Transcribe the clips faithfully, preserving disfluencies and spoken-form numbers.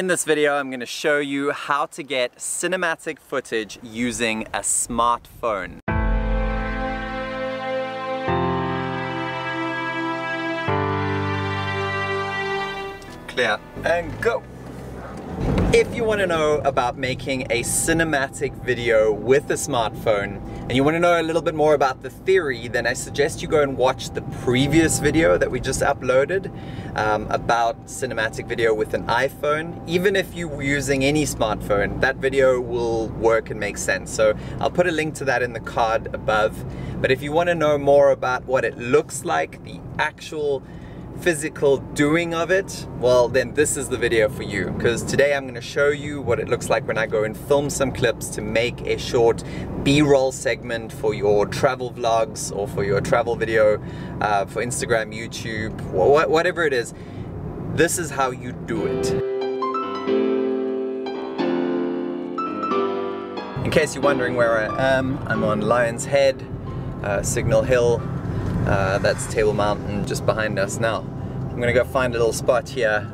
In this video, I'm going to show you how to get cinematic footage using a smartphone. Clear and go. If you want to know about making a cinematic video with a smartphone and you want to know a little bit more about the theory, then I suggest you go and watch the previous video that we just uploaded um, about cinematic video with an iPhone. Even if you were using any smartphone, that video will work and make sense. So I'll put a link to that in the card above. But if you want to know more about what it looks like, the actual physical doing of it, well then this is the video for you, because today I'm going to show you what it looks like when I go and film some clips to make a short B-roll segment for your travel vlogs or for your travel video uh, for Instagram, YouTube, wh whatever it is. This is how you do it. In case you're wondering where I am, I'm on Lion's Head, uh, Signal Hill. Uh, that's Table Mountain just behind us now. I'm gonna go find a little spot here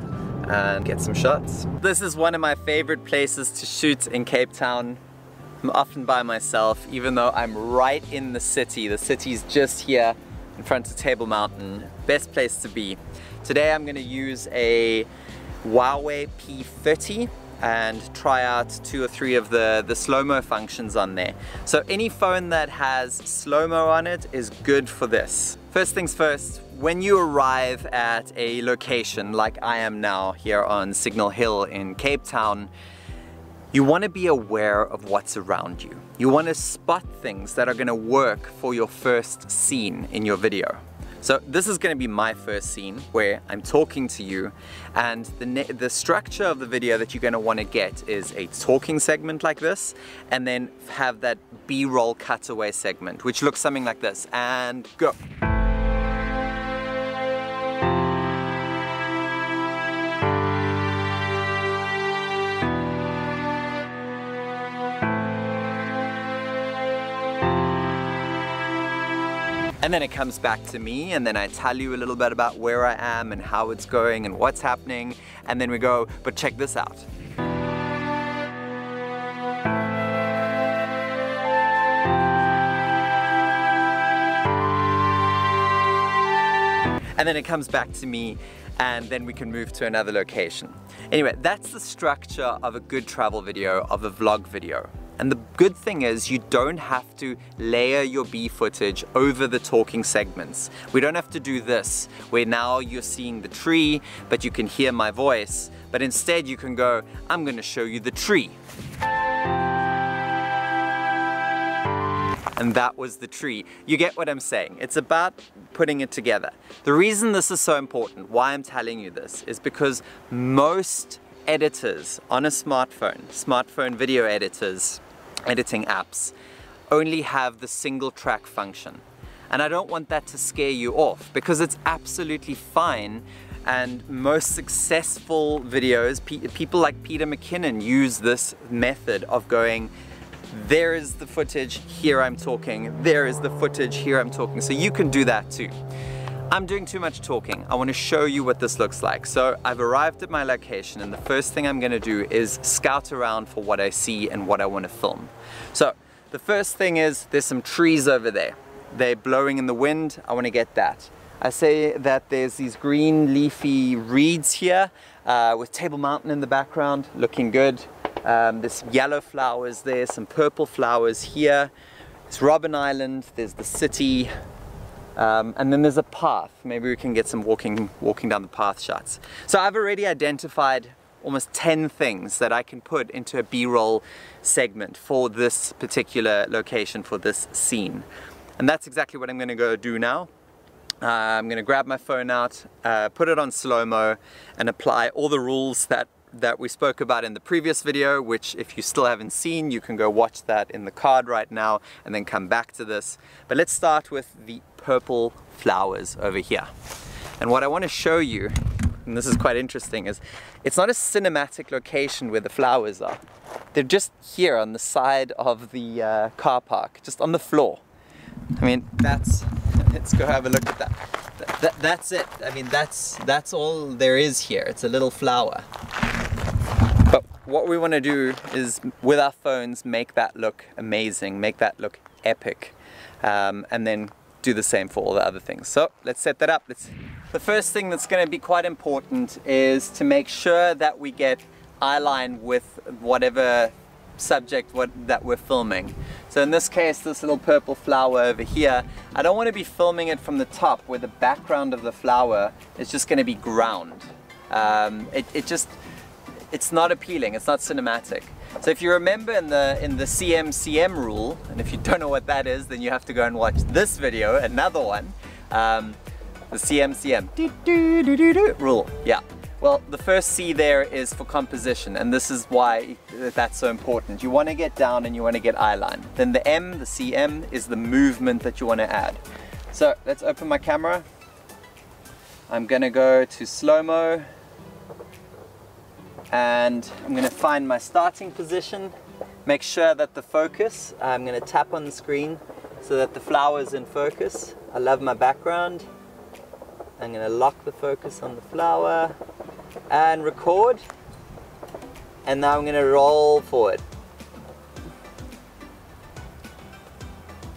and get some shots. This is one of my favorite places to shoot in Cape Town. I'm often by myself, even though I'm right in the city. The city's just here in front of Table Mountain. Best place to be. Today I'm gonna use a Huawei P thirty and try out two or three of the, the slow-mo functions on there. So any phone that has slow-mo on it is good for this. First things first, when you arrive at a location like I am now here on Signal Hill in Cape Town, you want to be aware of what's around you. You want to spot things that are going to work for your first scene in your video. So this is going to be my first scene where I'm talking to you, and the, the structure of the video that you're going to want to get is a talking segment like this, and then have that B-roll cutaway segment, which looks something like this, and go. And then it comes back to me, and then I tell you a little bit about where I am and how it's going and what's happening, and then we go, but check this out. And then it comes back to me, and then we can move to another location. Anyway, that's the structure of a good travel video, of a vlog video. And the good thing is you don't have to layer your B footage over the talking segments. We don't have to do this, where now you're seeing the tree, but you can hear my voice. But instead you can go, I'm gonna show you the tree. And that was the tree. You get what I'm saying. It's about putting it together. The reason this is so important, why I'm telling you this, is because most editors on a smartphone, smartphone video editors, editing apps only have the single track function, and I don't want that to scare you off, because it's absolutely fine, and most successful videos, pe people like Peter McKinnon use this method of going, there is the footage, here I'm talking, there is the footage, here I'm talking, so you can do that too. I'm doing too much talking. I want to show you what this looks like. So I've arrived at my location, and the first thing I'm going to do is scout around for what I see and what I want to film. So the first thing is there's some trees over there. They're blowing in the wind. I want to get that. I say that there's these green leafy reeds here uh, with Table Mountain in the background, looking good. Um, there's some yellow flowers there, some purple flowers here. It's Robben Island. There's the city. Um, and then there's a path. Maybe we can get some walking walking down the path shots. So I've already identified almost ten things that I can put into a B-roll segment for this particular location, for this scene. And that's exactly what I'm going to go do now. Uh, I'm going to grab my phone out, uh, put it on slow-mo, and apply all the rules that that we spoke about in the previous video, which if you still haven't seen, you can go watch that in the card right now and then come back to this. But let's start with the purple flowers over here. And what I want to show you, and this is quite interesting, is it's not a cinematic location where the flowers are. They're just here on the side of the uh, car park, just on the floor. I mean, that's, let's go have a look at that. Th th that's it. I mean, that's, that's all there is here. It's a little flower. what we want to do is, with our phones, make that look amazing, make that look epic, um, and then do the same for all the other things. So let's set that up. Let's... The first thing that's going to be quite important is to make sure that we get eye line with whatever subject what, that we're filming. So in this case, this little purple flower over here, I don't want to be filming it from the top where the background of the flower is just going to be ground. Um, it, it just, it's not appealing, it's not cinematic. So if you remember in the, in the C M C M rule, and if you don't know what that is, then you have to go and watch this video, another one, um, the C M C M do, do, do, do, do, rule, yeah. Well, the first C there is for composition, and this is why that's so important. You want to get down and you want to get eye line. Then the M, the C M, is the movement that you want to add. So let's open my camera. I'm going to go to slow-mo, and I'm going to find my starting position. Make sure that the focus, I'm going to tap on the screen so that the flower is in focus. I love my background. I'm going to lock the focus on the flower and record, and now I'm going to roll forward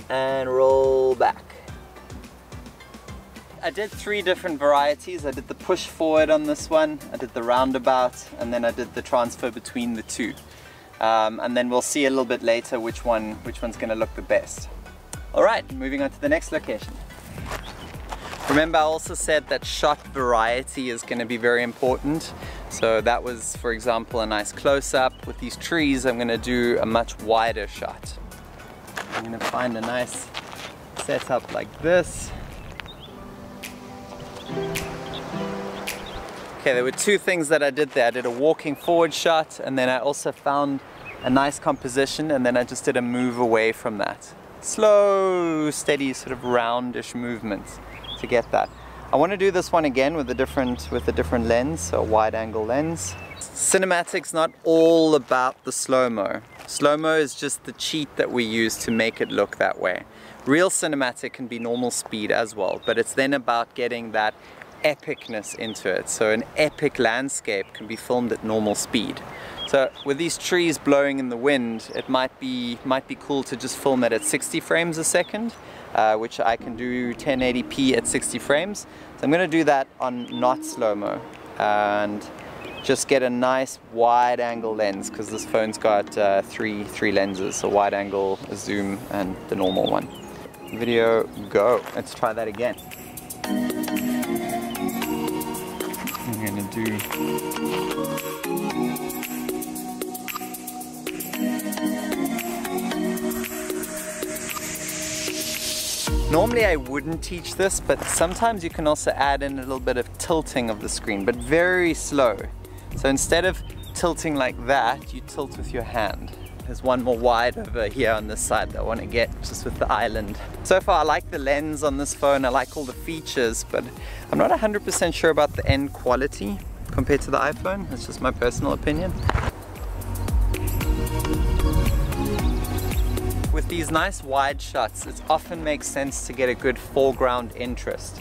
and roll back. I did three different varieties. I did the push forward on this one, I did the roundabout, and then I did the transfer between the two, um, and then we'll see a little bit later which one which one's going to look the best. Alright, moving on to the next location. Remember, I also said that shot variety is going to be very important. So that was, for example, a nice close-up. With these trees, I'm going to do a much wider shot. I'm going to find a nice setup like this. Okay, there were two things that I did there. I did a walking forward shot, and then I also found a nice composition, and then I just did a move away from that. Slow, steady, sort of roundish movements to get that. I want to do this one again with a different with a different lens, so a wide angle lens. Cinematic's not all about the slow-mo. Slow-mo is just the cheat that we use to make it look that way. Real cinematic can be normal speed as well, but it's then about getting that epicness into it. So an epic landscape can be filmed at normal speed. So with these trees blowing in the wind, it might be, might be cool to just film it at sixty frames a second, uh, which I can do ten eighty p at sixty frames. So I'm going to do that on not slow-mo and just get a nice wide angle lens, because this phone's got uh, three, three lenses, so wide angle, a zoom, and the normal one. Video, go. Let's try that again. I'm going to do... Normally I wouldn't teach this, but sometimes you can also add in a little bit of tilting of the screen, but very slow. So instead of tilting like that, you tilt with your hand. There's one more wide over here on this side that I want to get, just with the island. So far I like the lens on this phone, I like all the features, but I'm not one hundred percent sure about the end quality compared to the iPhone. That's just my personal opinion. With these nice wide shots, it often makes sense to get a good foreground interest.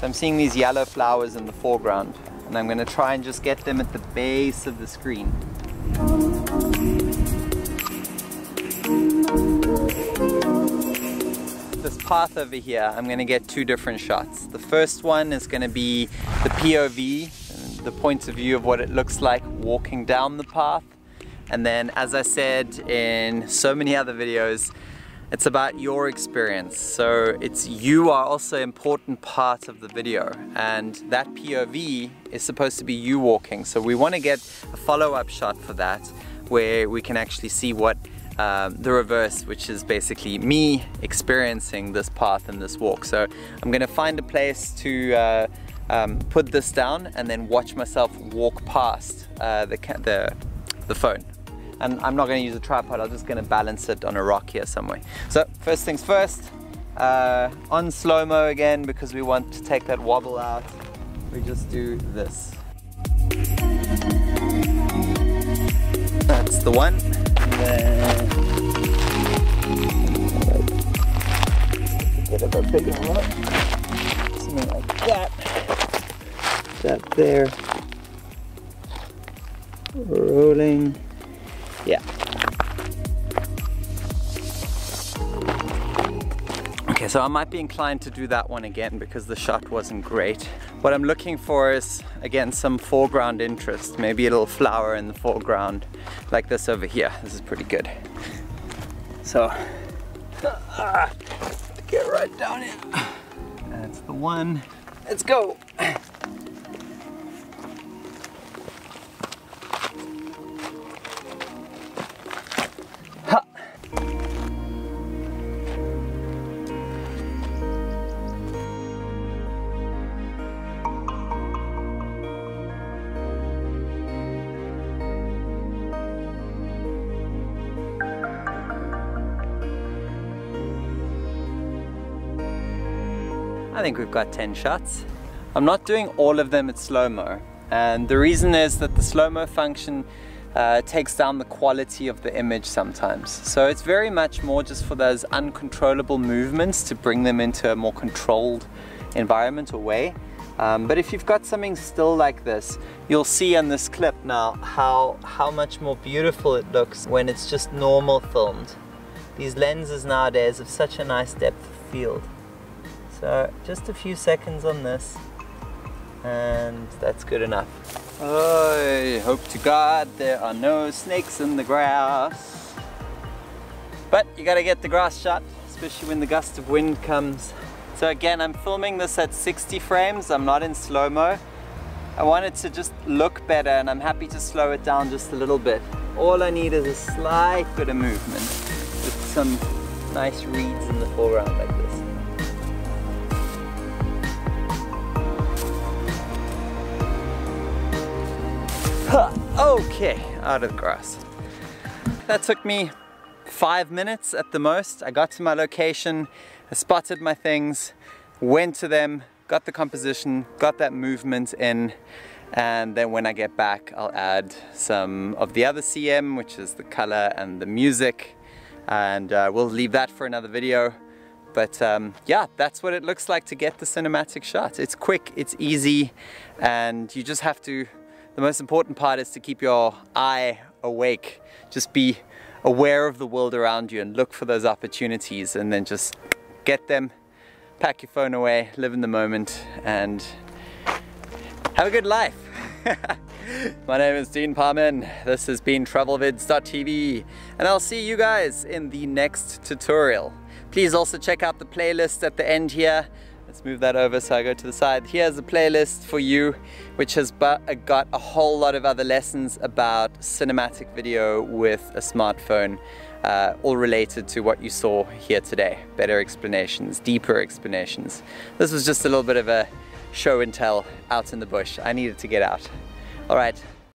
So I'm seeing these yellow flowers in the foreground, and I'm going to try and just get them at the base of the screen. This path over here, I'm going to get two different shots. The first one is going to be the P O V, the point of view of what it looks like walking down the path. And then, as I said in so many other videos, it's about your experience. So it's, you are also an important part of the video, and that P O V is supposed to be you walking. So we want to get a follow-up shot for that, where we can actually see what Um, the reverse, which is basically me experiencing this path and this walk. So I'm going to find a place to uh, um, put this down and then watch myself walk past uh, the, the, the phone. And I'm not going to use a tripod, I'm just going to balance it on a rock here somewhere. So first things first, uh, on slow-mo again, because we want to take that wobble out, we just do this. That's the one. Bit of a bigger look. Something like that. That there. Rolling. Yeah. Okay, so I might be inclined to do that one again because the shot wasn't great. What I'm looking for is, again, some foreground interest, maybe a little flower in the foreground, like this over here. This is pretty good. So, uh, get right down in. That's the one. Let's go. I think we've got ten shots. I'm not doing all of them at slow-mo, and the reason is that the slow-mo function uh, takes down the quality of the image sometimes. So it's very much more just for those uncontrollable movements to bring them into a more controlled environment or way. Um, but if you've got something still like this, you'll see on this clip now how, how much more beautiful it looks when it's just normal filmed. These lenses nowadays have such a nice depth of field. So just a few seconds on this, and that's good enough. I hope to God there are no snakes in the grass. But you gotta get the grass shot, especially when the gust of wind comes. So again, I'm filming this at sixty frames, I'm not in slow-mo. I want it to just look better, and I'm happy to slow it down just a little bit. All I need is a slight bit of movement with some nice reeds in the foreground like this. Okay, out of the grass. That took me five minutes at the most. I got to my location, I spotted my things, went to them, got the composition, got that movement in, and then when I get back, I'll add some of the other C M, which is the color and the music, and uh, we'll leave that for another video. But um, yeah, that's what it looks like to get the cinematic shot. It's quick, it's easy, and you just have to. The most important part is to keep your eye awake. Just be aware of the world around you and look for those opportunities, and then just get them, pack your phone away, live in the moment, and have a good life. My name is Dean Paarman. This has been Travel Vids dot T V, and I'll see you guys in the next tutorial. Please also check out the playlist at the end here. Let's move that over so I go to the side. Here's a playlist for you, which has got a whole lot of other lessons about cinematic video with a smartphone, uh, all related to what you saw here today. Better explanations, deeper explanations. This was just a little bit of a show and tell out in the bush. I needed to get out. All right.